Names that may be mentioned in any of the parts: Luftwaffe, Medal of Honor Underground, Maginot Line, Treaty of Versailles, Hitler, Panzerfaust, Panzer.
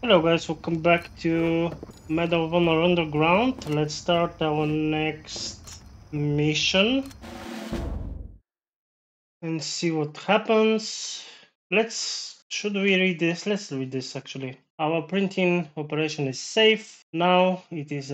Hello guys, welcome back to Medal of Honor Underground. Let's start our next mission and see what happens. Let's read this actually. Our printing operation is safe. Now it is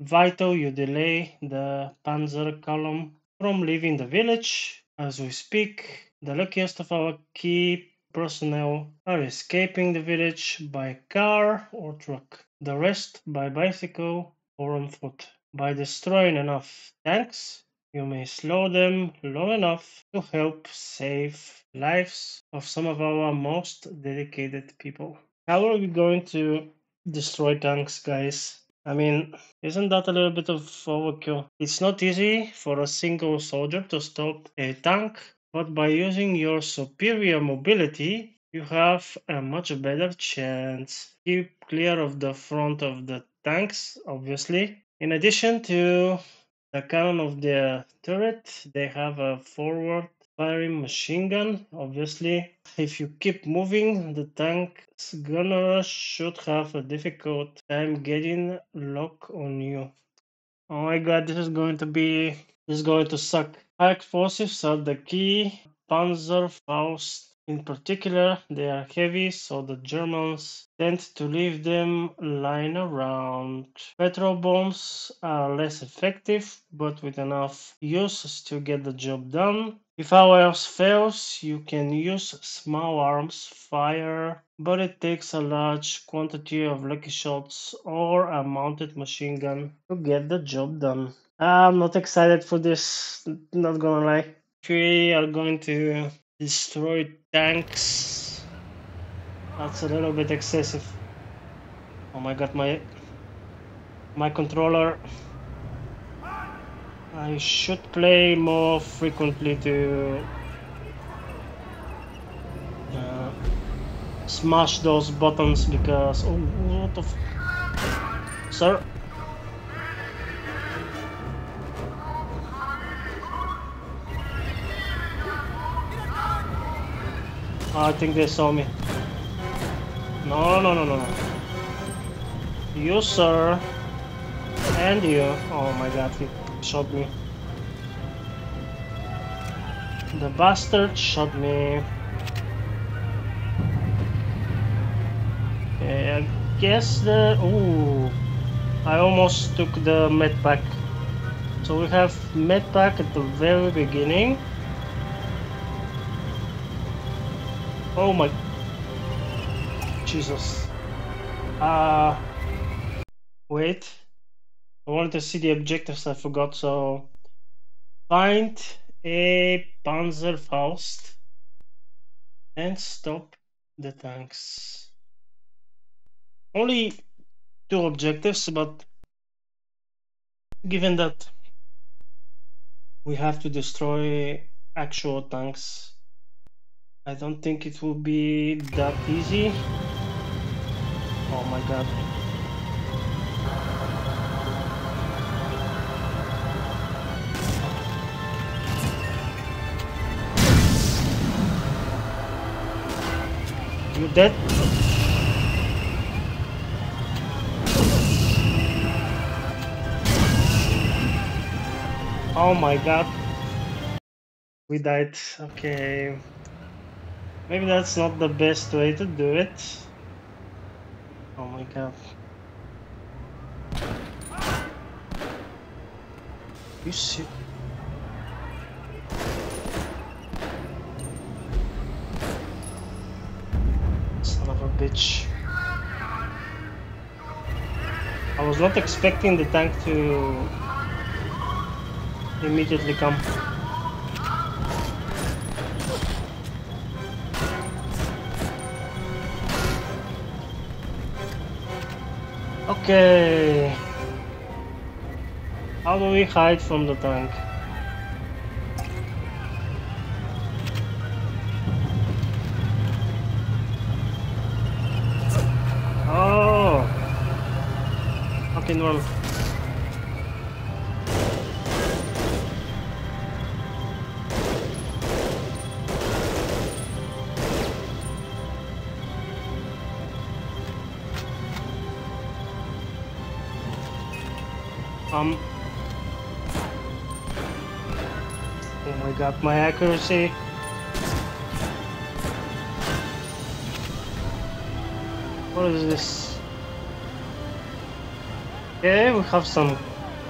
vital you delay the Panzer column from leaving the village. As we speak, the luckiest of our key personnel are escaping the village by car or truck, the rest by bicycle or on foot. By destroying enough tanks, you may slow them long enough to help save lives of some of our most dedicated people. How are we going to destroy tanks, guys? I mean, isn't that a little bit of overkill? It's not easy for a single soldier to stop a tank, but by using your superior mobility, you have a much better chance. Keep clear of the front of the tanks, obviously. In addition to the cannon of their turret, they have a forward firing machine gun, obviously. If you keep moving, the tank's gunner should have a difficult time getting lock on you. Oh my god, this is going to suck. High explosives are the key. Panzerfaust in particular, they are heavy, so the Germans tend to leave them lying around. Petrol bombs are less effective, but with enough uses to get the job done. If all else fails, you can use small arms fire, but it takes a large quantity of lucky shots or a mounted machine gun to get the job done. I'm not excited for this, not gonna lie. We are going to destroy tanks. That's a little bit excessive. Oh my god, my controller. I should play more frequently to smash those buttons, because oh, what the f, sir. I think they saw me. No. You, sir. And you. Oh my god, he shot me. The bastard shot me. Okay, I guess the... Ooh. I almost took the med pack. So we have med pack at the very beginning. Oh my Jesus. Wait. I wanted to see the objectives, I forgot, so find a Panzerfaust and stop the tanks. Only two objectives, but given that we have to destroy actual tanks, I don't think it will be that easy. Oh my god. You dead? Oh my god. We died. Okay. Maybe that's not the best way to do it. Oh my god. You see? Son of a bitch. I was not expecting the tank to immediately come. Okay, how do we hide from the tank? Oh, fucking run. come. Oh my god, my accuracy. What is this? Okay, we have some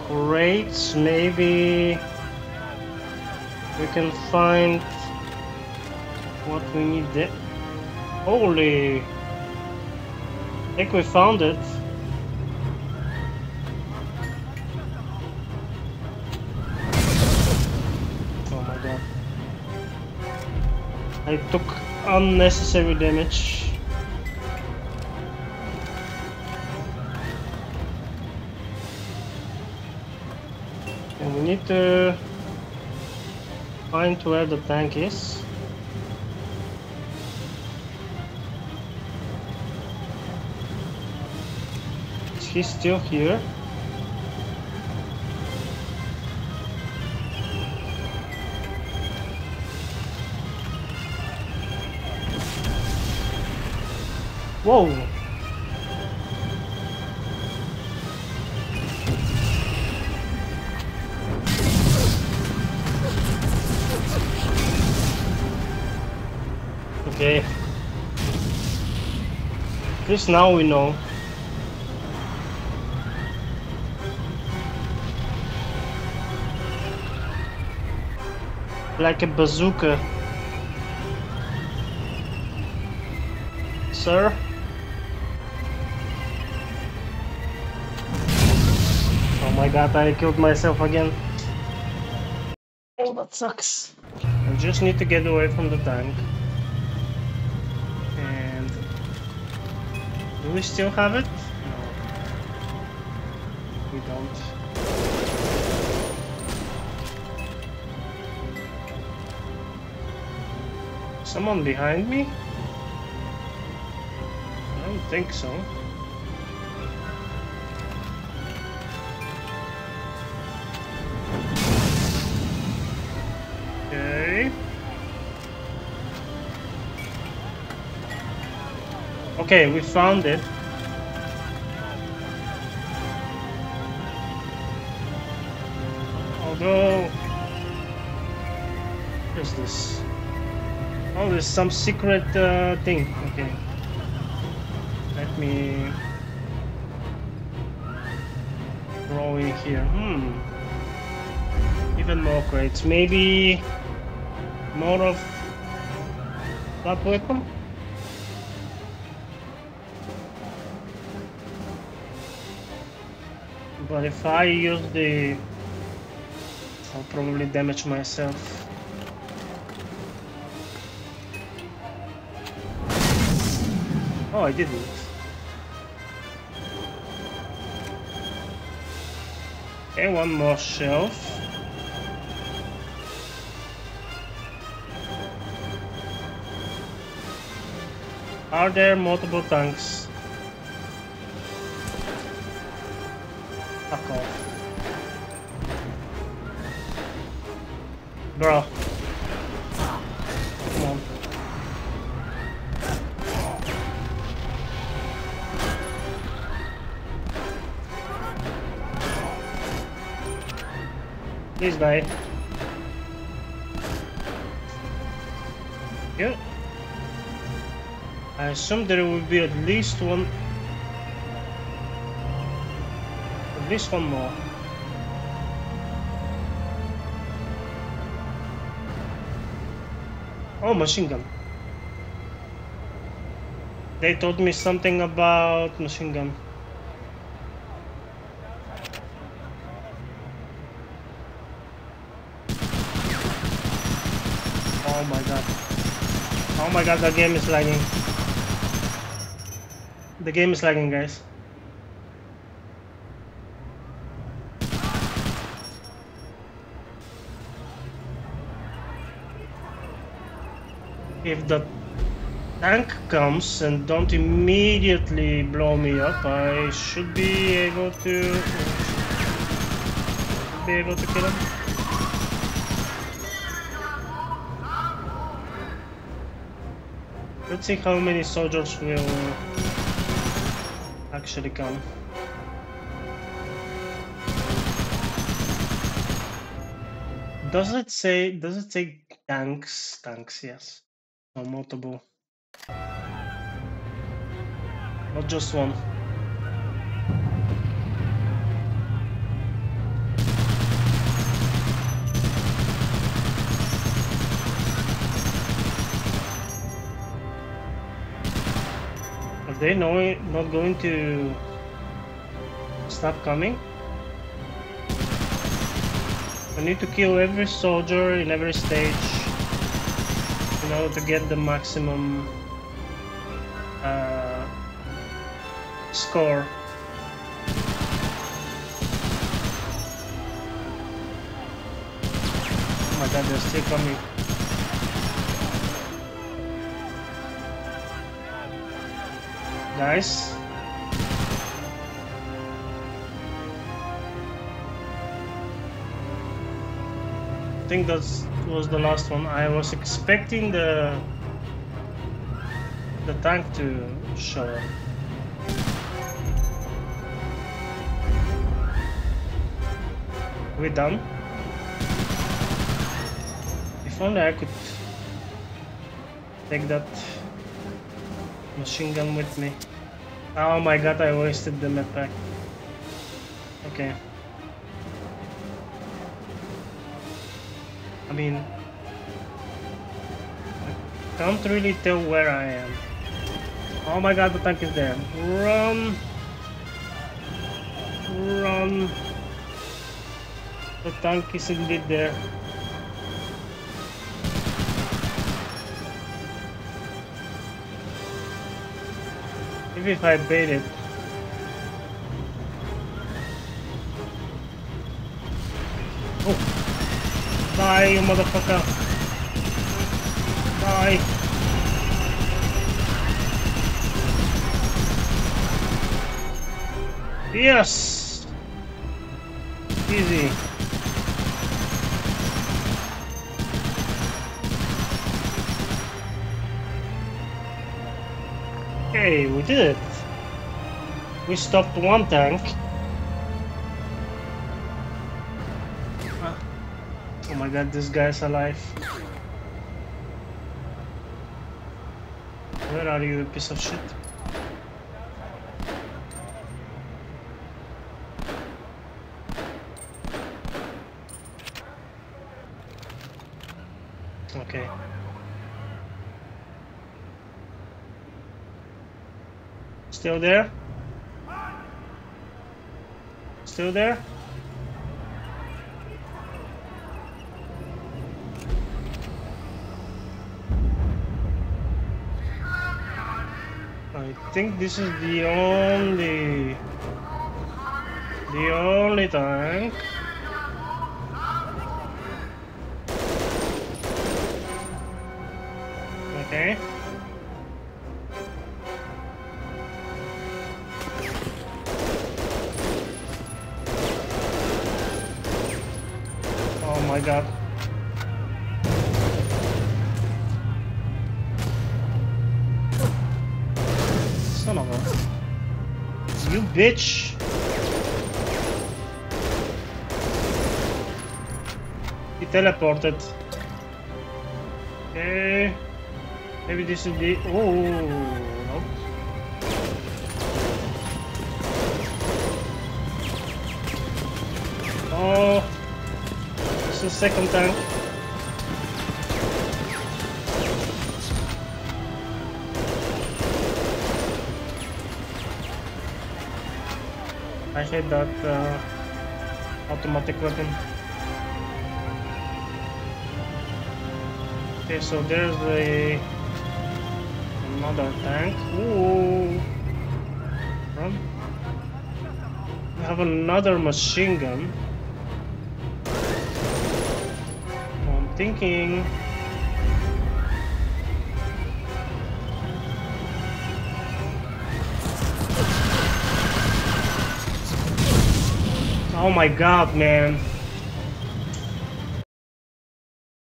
crates. Maybe we can find what we need there. Holy! I think we found it. Oh my god. I took unnecessary damage. And we need to find where the tank is. He's still here. Whoa! Okay. At least now we know. Like a bazooka. Sir? Oh my god, I killed myself again. Oh, that sucks. I just need to get away from the tank. And... do we still have it? No. We don't. Someone behind me? I don't think so. Okay. Okay, we found it. Although... what is this? Oh, there's some secret thing. Okay, let me throw in here. Even more crates. Maybe more of that weapon. But if I use the, I'll probably damage myself. Oh, I didn't. Okay, one more shelf. Are there multiple tanks? Fuck off. Bruh. Please die. Yeah. I assume there will be at least one more. Oh, machine gun. They told me something about machine gun. Oh my god, the game is lagging. The game is lagging, guys. If the tank comes and don't immediately blow me up, I should be able to kill him. Let's see how many soldiers will actually come. Does it say, does it take tanks? Tanks, yes. No, multiple. Not just one. Are they not going to stop coming? I need to kill every soldier in every stage in order to get the maximum score. Oh my god, they're still coming. Nice. I think that was the last one. I was expecting the tank to show up. We're done. If only I could take that machine gun with me. Oh my god, I wasted the med pack. Okay. I mean, I can't really tell where I am. Oh my god, the tank is there. Run! Run! The tank is indeed there. Even if I bait it. Oh! Die, you motherfucker! Die! Yes! Easy. Okay, we did it. We stopped one tank. Oh my god, this guy's alive. Where are you, piece of shit? Okay. Still there? Still there? I think this is the only tank. Okay. Oh my god. You bitch! He teleported. Okay. Maybe this is the... Oh! Nope. Oh! It's the second tank. I hate that automatic weapon. Okay, so there's another tank. Ooh, run! We have another machine gun. I'm thinking. Oh my god, man.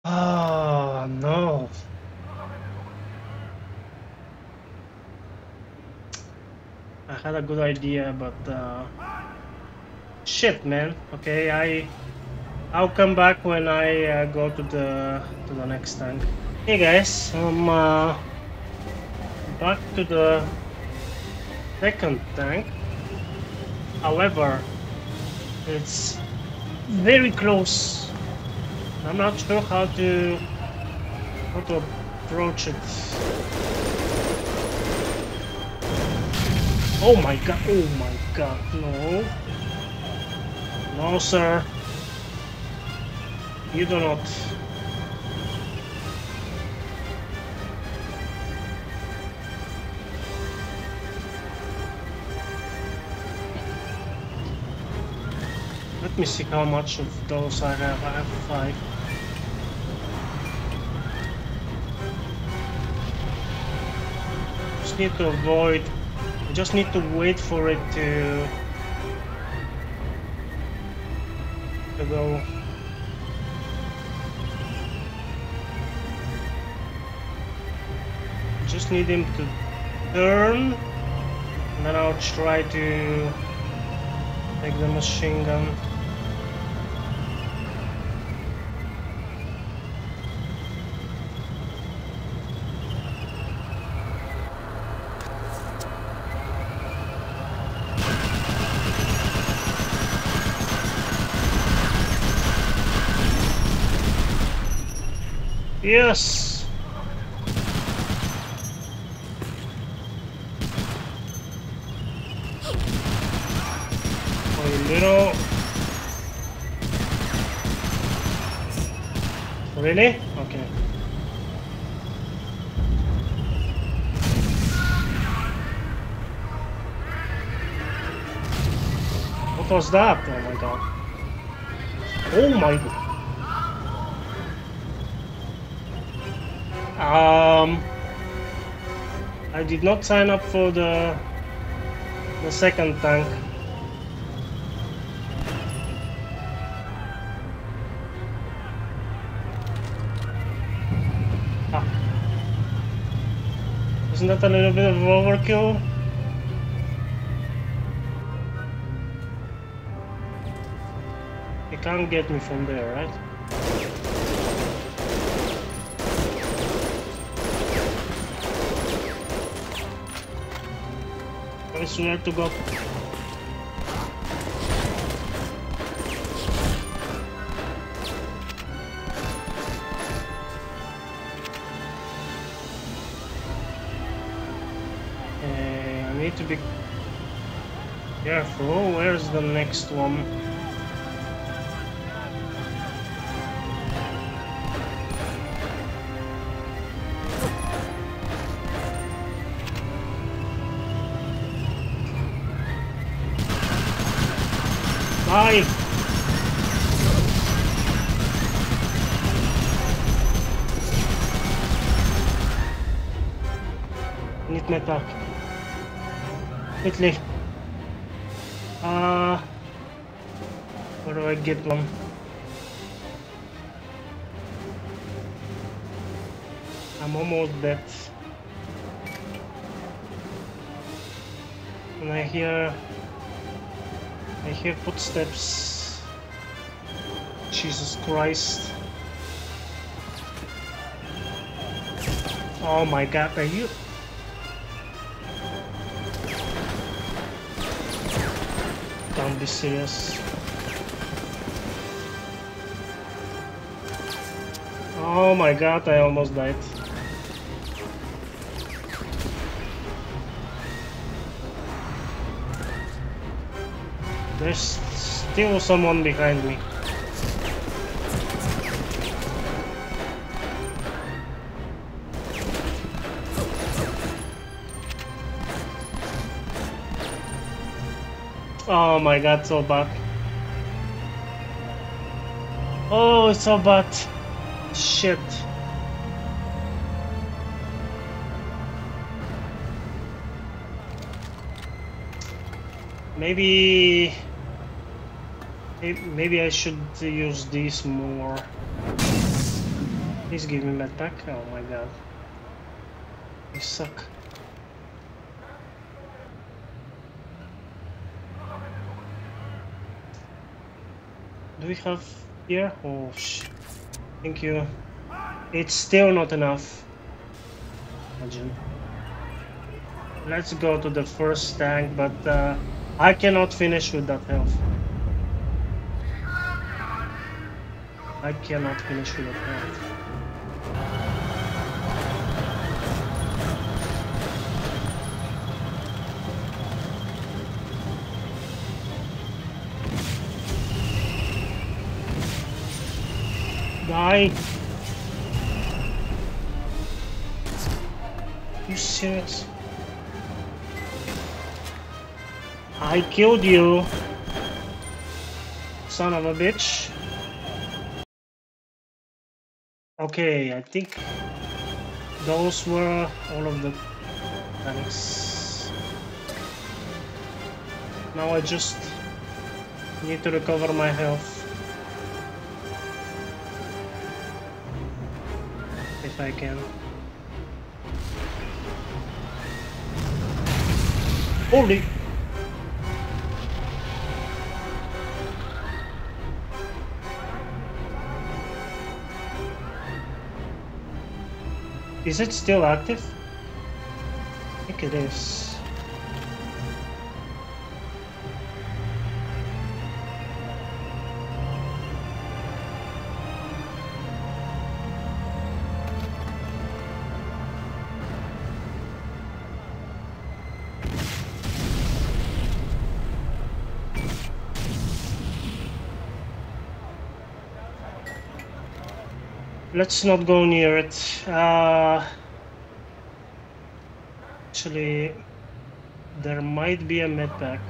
Oh no. I had a good idea, but shit, man. Okay, I I'll come back when I go to the next tank. Hey guys, I'm back to the second tank. However, it's very close. I'm not sure how to approach it. Oh my god, no. No sir. You do not. Let me see how much of those I have. I have 5. Just need to avoid. I just need to wait for it to go. Just need him to turn, and then I'll try to take the machine gun. Yes. Really? Okay. What was that? Oh my god. Oh my god. I did not sign up for the second tank. Isn't that a little bit of overkill? You can't get me from there, right? I swear to God. To be careful. Where's the next one? Bye. Need my pack. Quickly. Where do I get one? I'm almost dead. And I hear footsteps. Jesus Christ. Oh my god, are you? Don't be serious. Oh my god, I almost died. There's still someone behind me. Oh my god, so bad. Oh, it's so bad. Shit. Maybe I should use these more. Please give me that back. Oh my god. They suck. Do we have here? Oh, thank you. It's still not enough. Imagine. Let's go to the first tank, but I cannot finish with that health. I cannot finish with that health. Die! You serious? I killed you, son of a bitch. Okay, I think those were all of the tanks. Now I just need to recover my health. If I can. Holy! Is it still active? I think it is. Let's not go near it. Actually, there might be a med pack.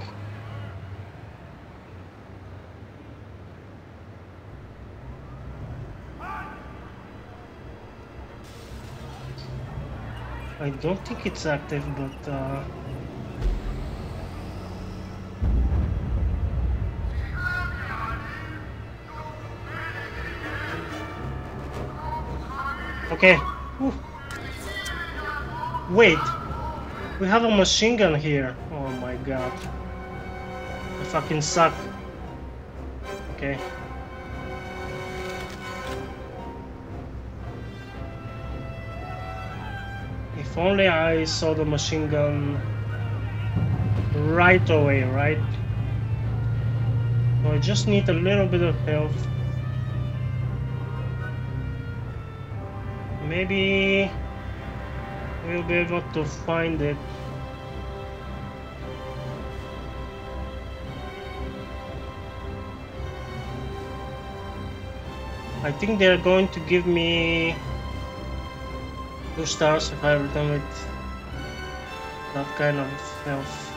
I don't think it's active, but okay. Ooh. Wait, we have a machine gun here. Oh my god. I fucking suck. Okay. If only I saw the machine gun right away, right? So I just need a little bit of health. Maybe we'll be able to find it. I think they're going to give me 2 stars if I return with that kind of health.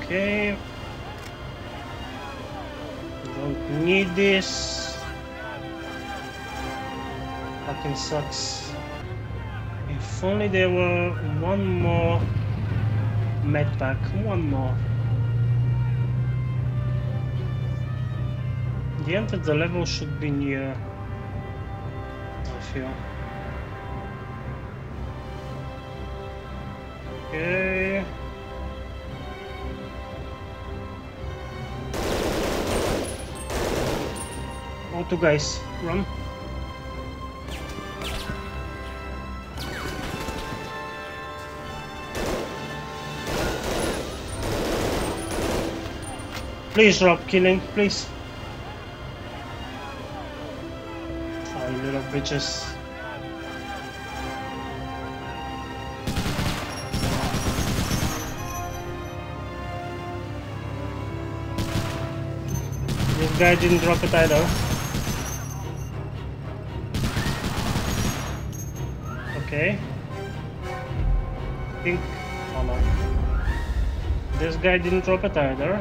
Okay. Don't need this. Fucking sucks. If only there were one more med pack, one more. The end of the level should be near, I feel. Okay. Two guys, run. Please drop killing, please. Oh, you little bitches. This guy didn't drop it either. Okay. I think. Oh no. This guy didn't drop it either. I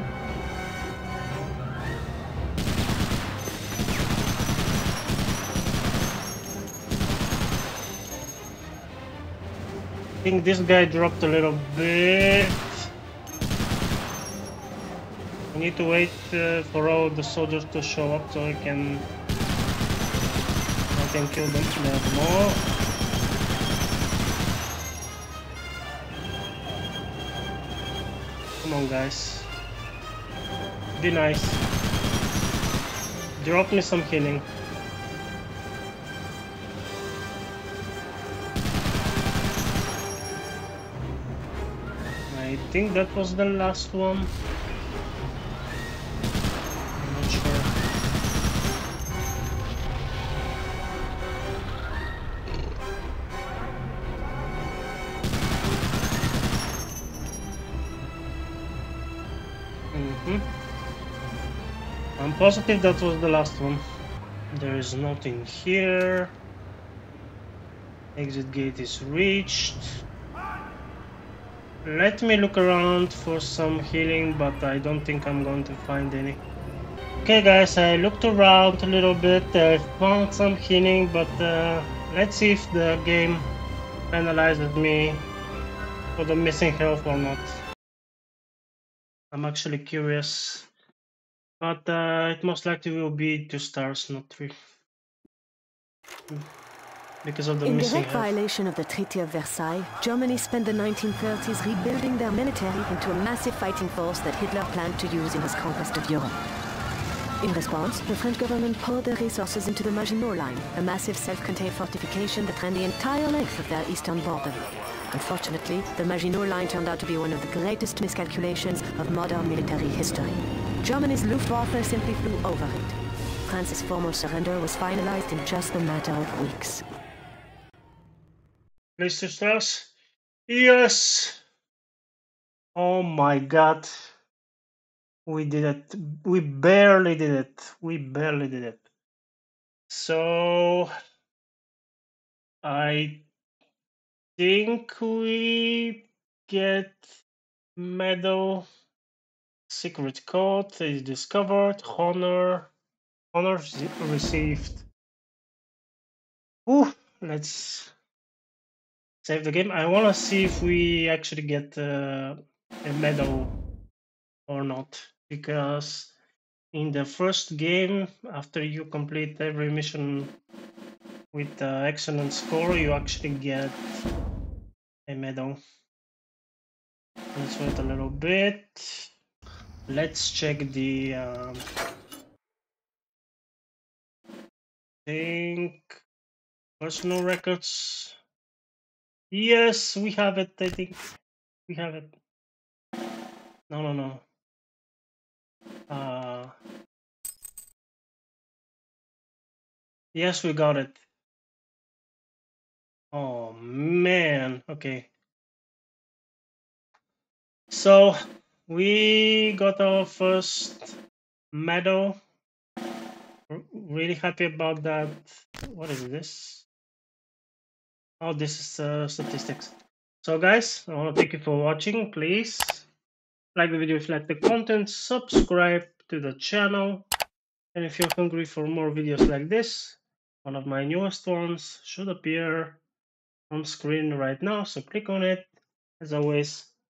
think this guy dropped a little bit. I need to wait for all the soldiers to show up so I can kill them more. Come on, guys. be nice. Drop me some healing. I think that was the last one. I'm not sure. I'm positive that was the last one. There is nothing here. Exit gate is reached. Let me look around for some healing, but I don't think I'm going to find any. Okay guys, I looked around a little bit. I found some healing, but let's see if the game penalizes me for the missing health or not. I'm actually curious. But it most likely will be 2 stars, not 3. Because of the missing health. In direct violation of the Treaty of Versailles, Germany spent the 1930s rebuilding their military into a massive fighting force that Hitler planned to use in his conquest of Europe. In response, the French government poured their resources into the Maginot Line, a massive self-contained fortification that ran the entire length of their eastern border. Unfortunately, the Maginot Line turned out to be one of the greatest miscalculations of modern military history. Germany's Luftwaffe simply flew over it. France's formal surrender was finalized in just a matter of weeks. Please 2 stars. Yes! Oh my god. We did it. We barely did it. We barely did it. So... I think we get medal... Secret code is discovered. Honor received. Ooh, let's save the game. I want to see if we actually get a medal or not. Because in the first game, after you complete every mission with excellent score, you actually get a medal. Let's wait a little bit. Let's check the personal records. Yes, we have it. I think we have it. No. Yes, we got it. Oh man. Okay. So. We got our first medal. Really happy about that. What is this? Oh, this is statistics. So guys, I want to thank you for watching. Please like the video if you like the content, subscribe to the channel, and if you're hungry for more videos like this, one of my newest ones should appear on screen right now, so click on it. As always,